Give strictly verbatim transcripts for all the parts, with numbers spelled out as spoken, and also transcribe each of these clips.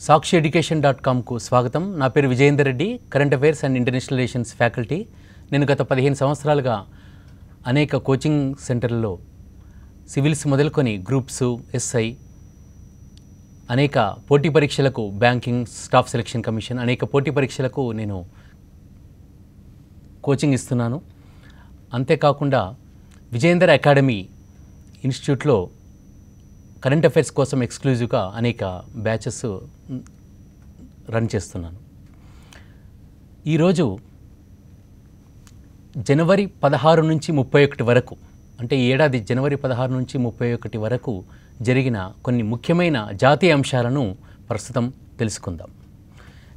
साक्षीएडुकेशन dot com को स्वागतम। ना पेरु Vijayender Reddy, current affairs and international relations faculty. नेनु गत पदिहेनु संवत्सरालुगा अनेक कोचिंग सेंटर्लो सिविल्स मोदलुकोनि ग्रूप्स एसई अनेक पोटी परीक्षलकु बैंकिंग स्टाफ सेलेक्शन कमीशन अनेक पोटी परीक्षलकु नेनु कोचिंग इस्तुन्नानु। अंते काकुंडा विजयंदर अकाडमी इन्स्टिट्यूट्लो करंट अफेयर्स कोसम एक्सक्लूजिव अनेक बैचेस रन चेस्तुन्नानु। ई रोजु जनवरी पदहारु नुंची मुप्पै ओकटि वरकु अंटे ई एडादी जनवरी पदहारु नुंची मुप्पै ओकटि वरकु जरिगिन कोन्नि मुख्यमैन जातीय अंशालनु प्रस्तुतं तेलुसुकुंदां।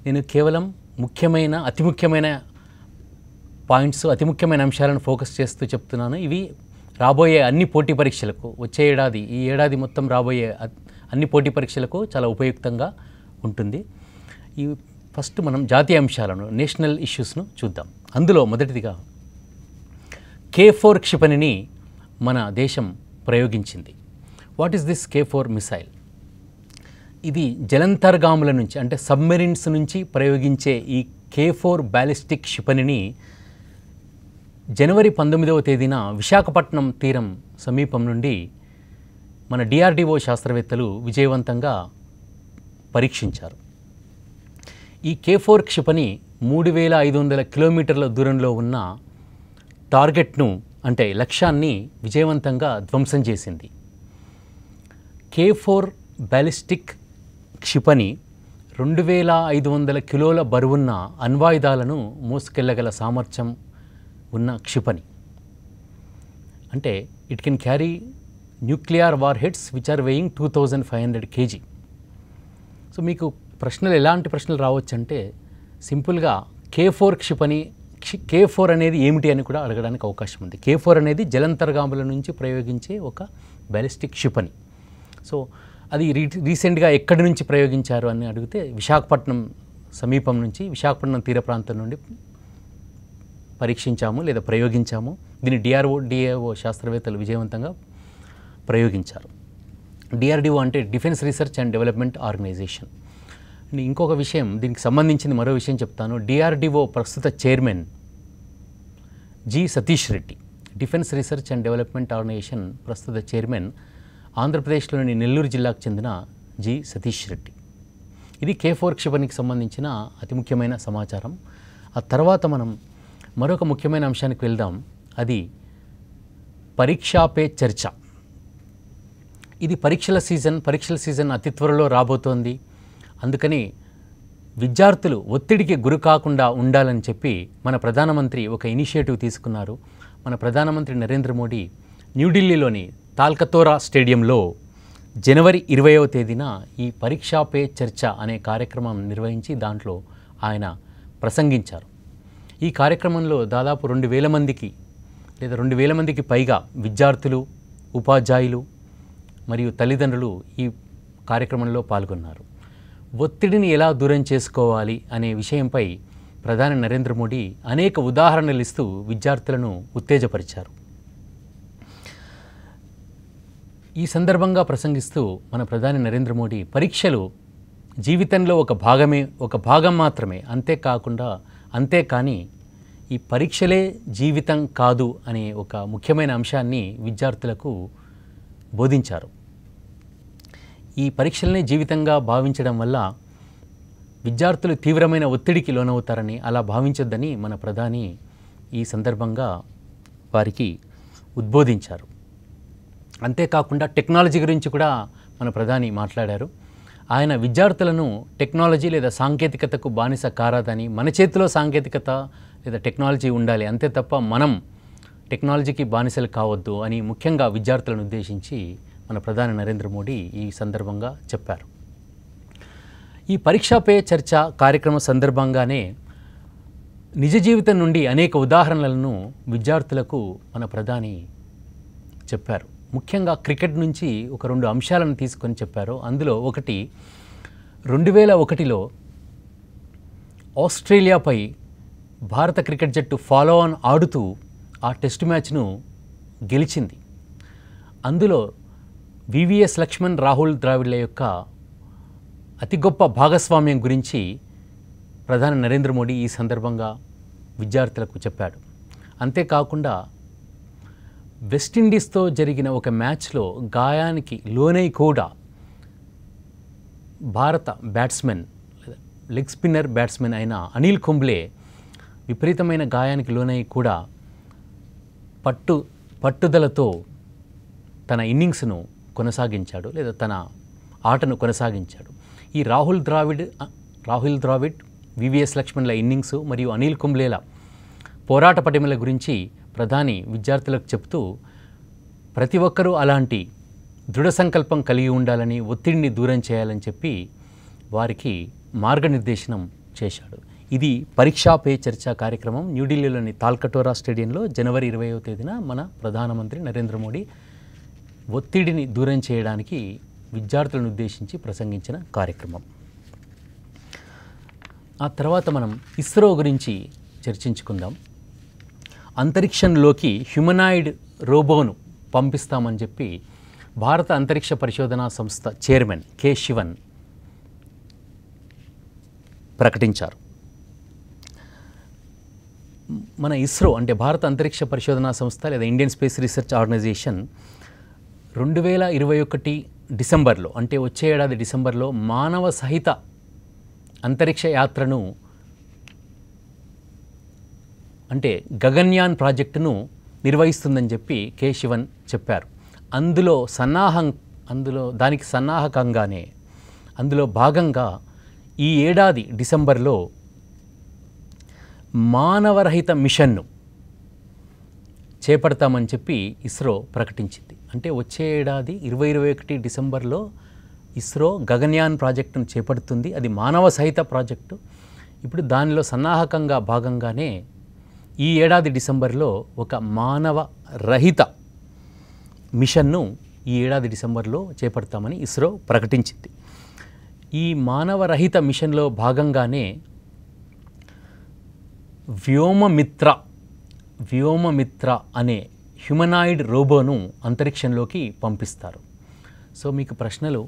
नेनु केवलं मुख्यमैन अति मुख्यमैन पाइंट्स अति मुख्यमैन अंशालनु फोकस चेस्तू चेप्तुन्नानु। इवि రాబోయే అన్ని పోటీ పరీక్షలకు వచ్చే ఏడాది ఈ ఏడాది మొత్తం రాబోయే అన్ని పోటీ పరీక్షలకు చాలా ఉపయుక్తంగా ఉంటుంది। ఈ ఫస్ట్ మనం జాతీయ అంశాలను నేషనల్ ఇష్యూస్ను చూద్దాం। అందులో మొదటిదిగా కే ఫోర్ క్షిపణిని మన దేశం ప్రయోగించింది। What is this K four missile? ఇది జలంతర్గాముల నుంచి అంటే సబ్మెరీన్స్ నుంచి ప్రయోగించే ఈ కే ఫోర్ బ్యాలిస్టిక్ క్షిపణిని జనవరి పంతొమ్మిదవ తేదీన విశాఖపట్నం తీరం సమీపం నుండి మన డి ఆర్ డి ఓ శాస్త్రవేత్తలు విజయవంతంగా పరీక్షించారు। ఈ కే ఫోర్ క్షిపణి మూడు వేల ఐదు వందల కిలోమీటర్ల దూరంలో ఉన్న టార్గెట్ను అంటే లక్ష్యాన్ని విజయవంతంగా ధ్వంసం చేసింది। కే ఫోర్ బ్యాలిస్టిక్ క్షిపణి రెండు వేల ఐదు వందల కిలోల బరువున్న అణ్వాయుధాలను మోసుకెళ్లగల సామర్థ్యం ఉన్న క్షిపణి। అంటే it can carry nuclear war heads which are weighing two thousand five hundred KG. So మీకు ప్రశ్నలు ఎలాంటి ప్రశ్నలు రావచ్చు అంటే సింపుల్గా కే ఫోర్ క్షిపణి కే ఫోర్ అనేది ఏమిటి అని కూడా అడగడానికి అవకాశం ఉంది। కే ఫోర్ అనేది జలంతర్గాముల నుంచి ప్రయోగించే ఒక బ్యాలిస్టిక్ క్షిపణి। సో అది రీ రీసెంట్గా ఎక్కడి నుంచి ప్రయోగించారు అని అడిగితే విశాఖపట్నం సమీపం నుంచి విశాఖపట్నం తీర ప్రాంతం నుండి పరీక్షించాము లేదా ప్రయోగించాము। దీన్ని డిఆర్ఓ డిఏఓ శాస్త్రవేత్తలు విజయవంతంగా ప్రయోగించారు। డిఆర్డిఓ అంటే defence research and development organisation. ఇంకొక విషయం దీనికి సంబంధించింది మరో విషయం చెప్తాను। డిఆర్డిఓ ప్రస్తుత chairman G Satish Reddy, defence research and development organisation ప్రస్తుత చైర్మన్ ఆంధ్రప్రదేశ్లోని నెల్లూరు జిల్లాకు చెందిన జి సతీష్ రెడ్డి। ఇది కే ఫోర్ క్షిపణికి సంబంధించిన అతి ముఖ్యమైన సమాచారం। ఆ తర్వాత మనం మరొక ముఖ్యమైన అంశానికి వెళ్దాం। అది పరీక్షాపే చర్చ। ఇది పరీక్షల సీజన్, పరీక్షల సీజన్ అతి త్వరలో రాబోతోంది। అందుకని విద్యార్థులు ఒత్తిడికి గురి కాకుండా ఉండాలని చెప్పి మన ప్రధానమంత్రి ఒక ఇనిషియేటివ్ తీసుకున్నారు। మన ప్రధానమంత్రి నరేంద్ర మోడీ న్యూఢిల్లీలోని తాల్కతోరా స్టేడియంలో జనవరి ఇరవయవ తేదీన ఈ పరీక్షాపే చర్చ అనే కార్యక్రమం నిర్వహించి దాంట్లో ఆయన ప్రసంగించారు। ఈ కార్యక్రమంలో దాదాపు రెండు వేల మందికి లేదా రెండు వేల మందికి పైగా విద్యార్థులు, ఉపాధ్యాయులు మరియు తల్లిదండ్రులు ఈ కార్యక్రమంలో పాల్గొన్నారు। ఒత్తిడిని ఎలా దూరం చేసుకోవాలి అనే విషయంపై ప్రధాని నరేంద్ర మోడీ అనేక ఉదాహరణలు ఇస్తూ విద్యార్థులను ఉత్తేజపరిచారు। ఈ సందర్భంగా ప్రసంగిస్తూ మన ప్రధాని నరేంద్ర మోడీ పరీక్షలు జీవితంలో ఒక భాగమే, ఒక భాగం మాత్రమే, అంతేకాకుండా అంతే కానీ ఈ పరీక్షలే జీవితం కాదు అనే ఒక ముఖ్యమైన అంశాన్ని విద్యార్థులకు బోధించారు। ఈ పరీక్షలనే జీవితంగా భావించడం వల్ల విద్యార్థులు తీవ్రమైన ఒత్తిడికి లోనవుతారని అలా భావించొద్దని మన ప్రధాని ఈ సందర్భంగా వారికి ఉద్బోధించారు। అంతేకాకుండా టెక్నాలజీ గురించి కూడా మన ప్రధాని మాట్లాడారు। ఆయన విద్యార్థులను టెక్నాలజీ లేదా సాంకేతికతకు బానిస కారాదని, మన చేతిలో సాంకేతికత లేదా టెక్నాలజీ ఉండాలి, అంతే తప్ప మనం టెక్నాలజీకి బానిసలు కావద్దు అని ముఖ్యంగా విద్యార్థులను ఉద్దేశించి మన ప్రధాని నరేంద్ర మోడీ ఈ సందర్భంగా చెప్పారు। ఈ పరీక్షాపే చర్చ కార్యక్రమ సందర్భంగానే నిజ జీవితం నుండి అనేక ఉదాహరణలను విద్యార్థులకు మన ప్రధాని చెప్పారు। ముఖ్యంగా క్రికెట్ నుంచి ఒక రెండు అంశాలను తీసుకొని చెప్పారు। అందులో ఒకటి రెండు వేల ఒకటిలో ఆస్ట్రేలియాపై భారత క్రికెట్ జట్టు ఫాలో ఆన్ ఆడుతూ ఆ టెస్ట్ మ్యాచ్ను గెలిచింది। అందులో వివీఎస్ లక్ష్మన్, రాహుల్ ద్రావిడ్ల యొక్క అతి గొప్ప భాగస్వామ్యం గురించి ప్రధాని నరేంద్ర మోడీ ఈ సందర్భంగా విద్యార్థులకు చెప్పాడు. అంతే కాకుండా వెస్ట్ ఇండీస్ తో జరిగిన ఒక మ్యాచ్ లో గాయానికి లోనై కూడా భారత బ్యాట్స్మెన్ లెగ్ స్పిన్నర్ బ్యాట్స్మెన్ అయిన అనిల్ కుంబ్లే విపరీతమైన గాయానికి లోనై కూడా పట్టు పట్టుదలతో తన ఇన్నింగ్స్‌ను కొనసాగించాడు లేదా తన ఆటను కొనసాగించాడు. ఈ రాహుల్ ద్రావిడ్ రాహుల్ ద్రావిడ్ వివిఎస్ లక్ష్మన్ల ఇన్నింగ్స్ మరియు అనిల్ కుంబ్లేల పోరాట పటిమల గురించి ప్రధాని విద్యార్థులకు చెప్తూ ప్రతి ఒక్కరూ అలాంటి దృఢ సంకల్పం కలిగి ఉండాలని, ఒత్తిడిని దూరం చేయాలని చెప్పి వారికి మార్గనిర్దేశనం చేశాడు. ఇది పరీక్షా పే చర్చ కార్యక్రమం న్యూఢిల్లీలోని తాల్కటోరా స్టేడియంలో జనవరి ఇరవైవ తేదీన మన ప్రధానమంత్రి నరేంద్ర మోడీ ఒత్తిడిని దూరం చేయడానికి విద్యార్థులను ఉద్దేశించి ప్రసంగించిన కార్యక్రమం. ఆ తర్వాత మనం ఇస్రో గురించి చర్చించుకుందాం. అంతరిక్షంలోకి హ్యూమనాయిడ్ రోబోను పంపిస్తామని చెప్పి భారత అంతరిక్ష పరిశోధనా సంస్థ చైర్మన్ కే శివన్ ప్రకటించారు. మన ఇస్రో అంటే భారత అంతరిక్ష పరిశోధనా సంస్థ లేదా ఇండియన్ స్పేస్ రీసెర్చ్ ఆర్గనైజేషన్ రెండు వేల ఇరవై ఒకటి డిసెంబర్లో అంటే వచ్చే ఏడాది డిసెంబర్లో మానవ సహిత అంతరిక్ష యాత్రను అంటే గగన్యాన్ ప్రాజెక్టును నిర్వహిస్తుందని చెప్పి కే శివన్ చెప్పారు. అందులో సన్నాహం అందులో దానికి సన్నాహకంగానే అందులో భాగంగా ఈ ఏడాది డిసెంబర్లో మానవరహిత మిషన్ను చేపడతామని చెప్పి ఇస్రో ప్రకటించింది. అంటే వచ్చే ఏడాది ఇరవై ఇరవై ఒకటి డిసెంబర్లో ఇస్రో గగన్యాన్ ప్రాజెక్టును చేపడుతుంది. అది మానవ సహిత ప్రాజెక్టు. ఇప్పుడు దానిలో సన్నాహకంగా భాగంగానే ఈ ఏడాది డిసెంబర్లో ఒక మానవ రహిత మిషన్ను ఈ ఏడాది డిసెంబర్లో చేపడతామని ఇస్రో ప్రకటించింది. ఈ మానవరహిత మిషన్లో భాగంగానే వ్యోమ మిత్రా వ్యోమ మిత్రా అనే హ్యూమనాయిడ్ రోబోను అంతరిక్షంలోకి పంపిస్తారు. సో మీకు ప్రశ్నలు,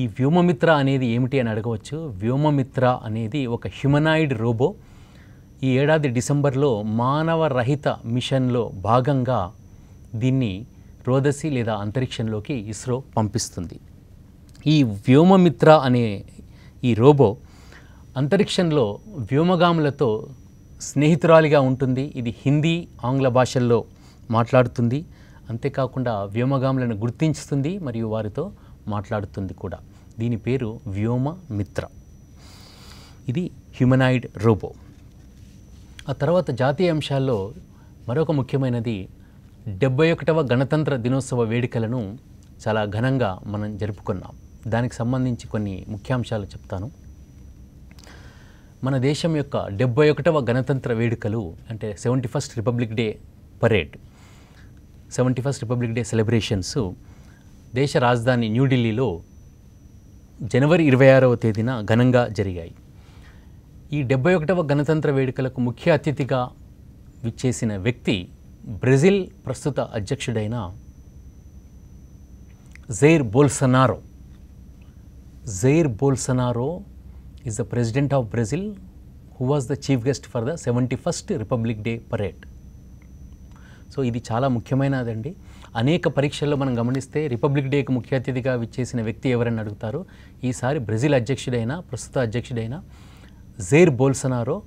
ఈ వ్యోమ మిత్ర అనేది ఏమిటి అని అడగవచ్చు. వ్యోమ మిత్ర అనేది ఒక హ్యూమనాయిడ్ రోబో ఈ ఏడాది డిసెంబర్లో మానవరహిత మిషన్లో భాగంగా దీన్ని రోదసి లేదా అంతరిక్షంలోకి ఇస్రో పంపిస్తుంది. ఈ వ్యోమ మిత్ర అనే ఈ రోబో అంతరిక్షంలో వ్యోమగాములతో స్నేహితురాలిగా ఉంటుంది. ఇది హిందీ, ఆంగ్ల భాషల్లో మాట్లాడుతుంది. అంతేకాకుండా వ్యోమగాములను గుర్తించుతుంది మరియు వారితో మాట్లాడుతుంది కూడా. దీని పేరు వ్యోమ మిత్ర. ఇది హ్యూమనాయిడ్ రోబో. ఆ తర్వాత జాతీయ అంశాల్లో మరొక ముఖ్యమైనది డెబ్బై ఒకటవ గణతంత్ర దినోత్సవ వేడుకలను చాలా ఘనంగా మనం జరుపుకున్నాం. దానికి సంబంధించి కొన్ని ముఖ్యాంశాలు చెప్తాను. మన దేశం యొక్క డెబ్బై ఒకటవ గణతంత్ర వేడుకలు అంటే seventy first Republic Day parade seventy first Republic Day celebrations దేశ రాజధాని న్యూఢిల్లీలో జనవరి ఇరవై ఆరవ తేదీన ఘనంగా జరిగాయి. ఈ డెబ్బై ఒకటవ గణతంత్ర వేడుకలకు ముఖ్య అతిథిగా విచ్చేసిన వ్యక్తి బ్రెజిల్ ప్రస్తుత అధ్యక్షుడైన Jair Bolsonaro. Jair Bolsonaro is the president of Brazil who was the chief guest for the seventy first Republic Day parade. So ఇది చాలా ముఖ్యమైనదండి. అనేక పరీక్షల్లో మనం గమనిస్తే రిపబ్లిక్ డేకి ముఖ్య అతిథిగా విచ్చేసిన వ్యక్తి ఎవరని అడుగుతారు. ఈసారి బ్రెజిల్ అధ్యక్షుడైన ప్రస్తుత అధ్యక్షుడైన జైర్ బోల్సనారో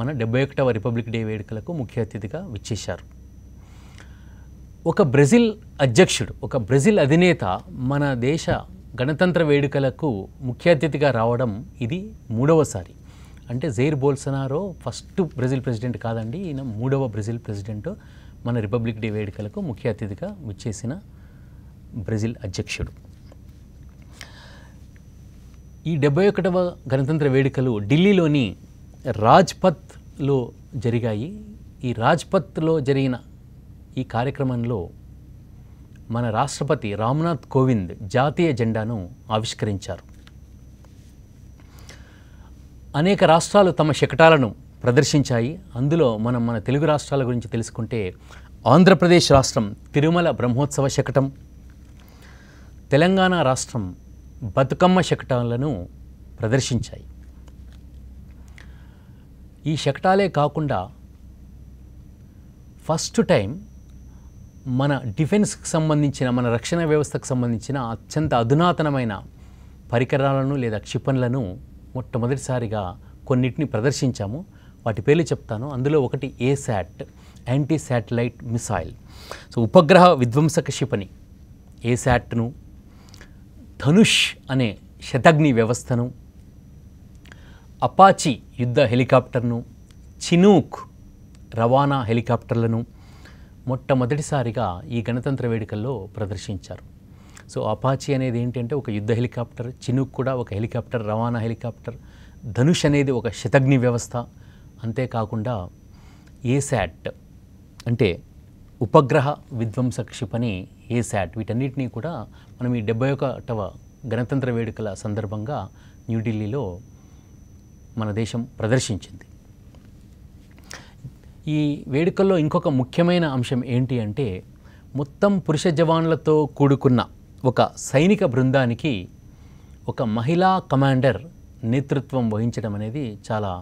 మన డెబ్బై ఒకటవ రిపబ్లిక్ డే వేడుకలకు ముఖ్య అతిథిగా విచ్చేశారు. ఒక బ్రెజిల్ అధ్యక్షుడు, ఒక బ్రెజిల్ అధినేత మన దేశ గణతంత్ర వేడుకలకు ముఖ్య అతిథిగా రావడం ఇది మూడవసారి. అంటే Jair Bolsonaro first Brazil president కాదండి, ఈయన మూడవ బ్రెజిల్ ప్రెసిడెంట్ మన రిపబ్లిక్ డే వేడుకలకు ముఖ్య అతిథిగా విచ్చేసిన బ్రెజిల్ అధ్యక్షుడు. ఈ డెబ్బై ఒకటవ గణతంత్ర వేడుకలు ఢిల్లీలోని రాజ్పథ్లో జరిగాయి. ఈ రాజ్పథ్లో జరిగిన ఈ కార్యక్రమంలో మన రాష్ట్రపతి రామనాథ్ కోవింద్ జాతీయ జెండాను ఆవిష్కరించారు. అనేక రాష్ట్రాలు తమ శకటాలను ప్రదర్శించాయి. అందులో మనం మన తెలుగు రాష్ట్రాల గురించి తెలుసుకుంటే ఆంధ్రప్రదేశ్ రాష్ట్రం తిరుమల బ్రహ్మోత్సవ శకటం, తెలంగాణ రాష్ట్రం బతుకమ్మ శకటాలను ప్రదర్శించాయి. ఈ శకటాలే కాకుండా ఫస్ట్ టైం మన డిఫెన్స్కి సంబంధించిన మన రక్షణ వ్యవస్థకు సంబంధించిన అత్యంత అధునాతనమైన పరికరాలను లేదా క్షిపణులను మొట్టమొదటిసారిగా కొన్నిటిని ప్రదర్శించాము. వాటి పేర్లు చెప్తాను. అందులో ఒకటి ASAT, anti satellite missile. So ఉపగ్రహ విధ్వంసక క్షిపణి ఏసాట్ను, ధనుష్ అనే శతగ్ని వ్యవస్థను, అపాచి యుద్ధ హెలికాప్టర్ను, చినూక్ రవాణా హెలికాప్టర్లను మొట్టమొదటిసారిగా ఈ గణతంత్ర వేడుకల్లో ప్రదర్శించారు. సో అపాచి అనేది ఏంటంటే ఒక యుద్ధ హెలికాప్టర్, చినూక్ కూడా ఒక హెలికాప్టర్, రవాణా హెలికాప్టర్, ధనుష్ అనేది ఒక శతగ్ని వ్యవస్థ. అంతేకాకుండా ఏసాట్ అంటే ఉపగ్రహ విధ్వంసక క్షిపణి ఏసాట్, వీటన్నిటినీ కూడా మనం ఈ డెబ్బై ఒకటవ గణతంత్ర వేడుకల సందర్భంగా న్యూఢిల్లీలో మన దేశం ప్రదర్శించింది. ఈ వేడుకల్లో ఇంకొక ముఖ్యమైన అంశం ఏంటి అంటే మొత్తం పురుష జవాన్లతో కూడుకున్న ఒక సైనిక బృందానికి ఒక మహిళా కమాండర్ నేతృత్వం వహించడం అనేది చాలా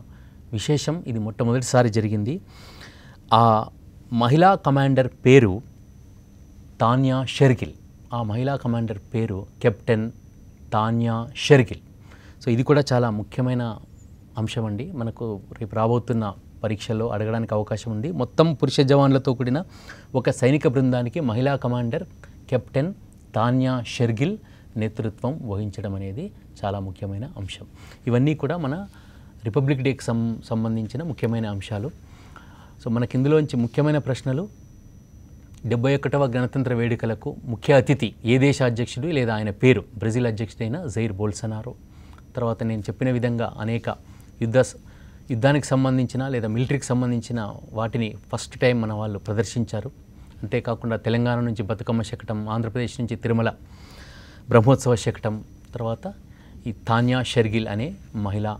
విశేషం. ఇది మొట్టమొదటిసారి జరిగింది. ఆ మహిళా కమాండర్ పేరు తానియా షర్గిల్. ఆ మహిళా కమాండర్ పేరు కెప్టెన్ తానియా షర్గిల్. సో ఇది కూడా చాలా ముఖ్యమైన అంశం అండి. మనకు రేపు రాబోతున్న పరీక్షల్లో అడగడానికి అవకాశం ఉంది. మొత్తం పురుష జవాన్లతో కూడిన ఒక సైనిక బృందానికి మహిళా కమాండర్ కెప్టెన్ తానియా షర్గిల్ నేతృత్వం వహించడం అనేది చాలా ముఖ్యమైన అంశం. ఇవన్నీ కూడా మన రిపబ్లిక్ డేకి సం సంబంధించిన ముఖ్యమైన అంశాలు. సో మనకి ఇందులోంచి ముఖ్యమైన ప్రశ్నలు: డెబ్బై ఒకటవ గణతంత్ర వేడుకలకు ముఖ్య అతిథి ఏ దేశ అధ్యక్షుడు లేదా ఆయన పేరు? బ్రెజిల్ అధ్యక్షుడైన జైర్ బోల్సనారో. తర్వాత నేను చెప్పిన విధంగా అనేక యుద్ధ యుద్ధానికి సంబంధించిన లేదా మిలిటరీకి సంబంధించిన వాటిని ఫస్ట్ టైం మన వాళ్ళు ప్రదర్శించారు. అంతేకాకుండా తెలంగాణ నుంచి బతుకమ్మ శకటం, ఆంధ్రప్రదేశ్ నుంచి తిరుమల బ్రహ్మోత్సవ శకటం, తర్వాత ఈ తానియా షర్గిల్ అనే మహిళా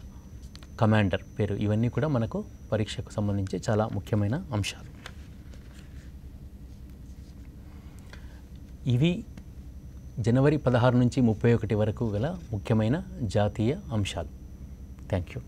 కమాండర్ పేరు, ఇవన్నీ కూడా మనకు పరీక్షకు సంబంధించి చాలా ముఖ్యమైన అంశాలు. ఇవి జనవరి పదహారు నుంచి ముప్పై ఒకటి వరకు గల ముఖ్యమైన జాతీయ అంశాలు. Thank you.